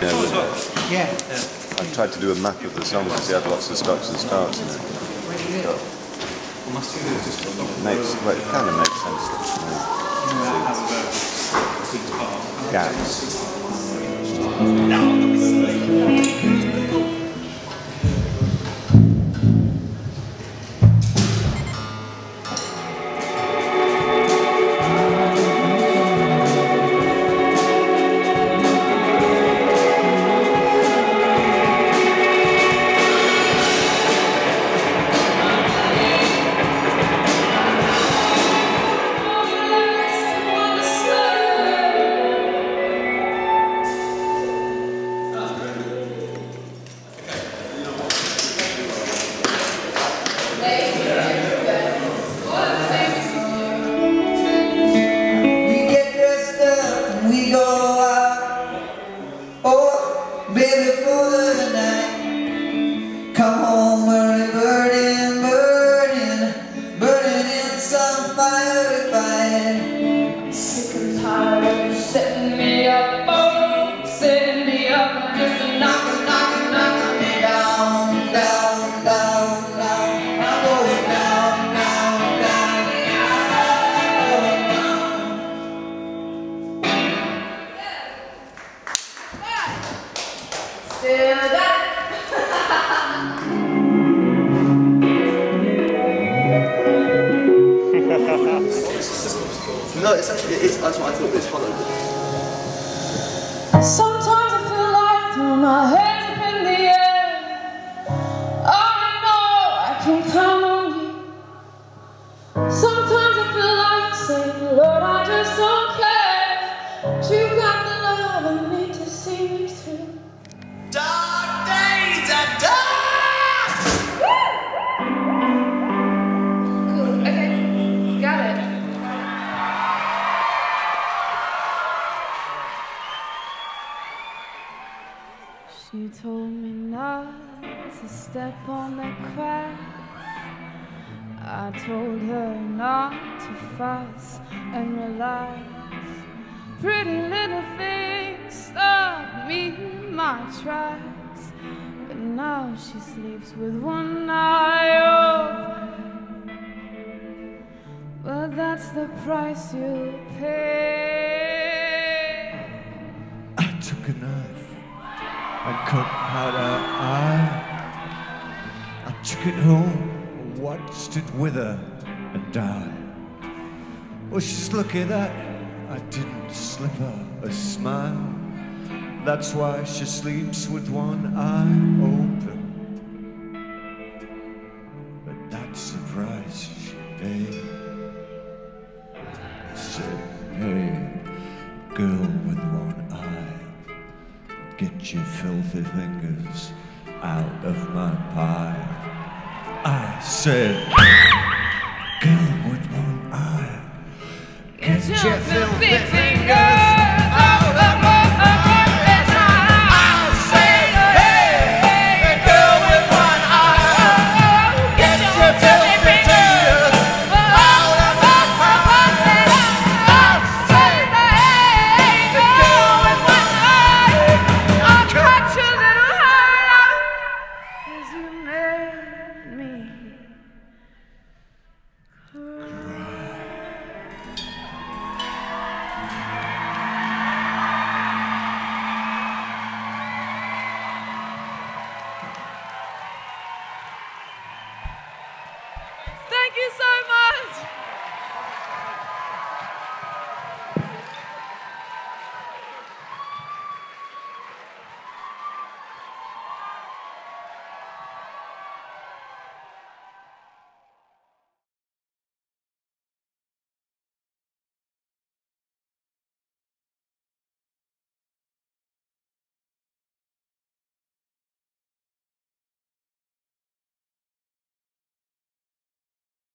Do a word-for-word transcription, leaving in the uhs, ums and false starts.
You know, yeah. I tried to do a map of the song because you had lots of stops and starts in it. It makes, well, it kind of makes sense. You know, gaps. No, it's actually, it's, that's what I thought, it's hollow. Sometimes I feel like throwing my hands up in the air. I know I can count on you. Sometimes I feel like saying, Lord, I just don't care. But you got the love I need to see me through. Dark days are dark. She told me not to step on the grass. I told her not to fuss and relax. Pretty little things stopped me in my tracks. But now she sleeps with one eye open. Well, that's the price you pay. I took a knife. I cut out her eye. I took it home, watched it wither and die. Well, she's lucky that I didn't slip her a smile. That's why she sleeps with one eye open. But that's the price she paid. I said, hey, girl with one eye, get your filthy fingers out of my pie. I said, girl with one eye, get, get your, your filthy fingers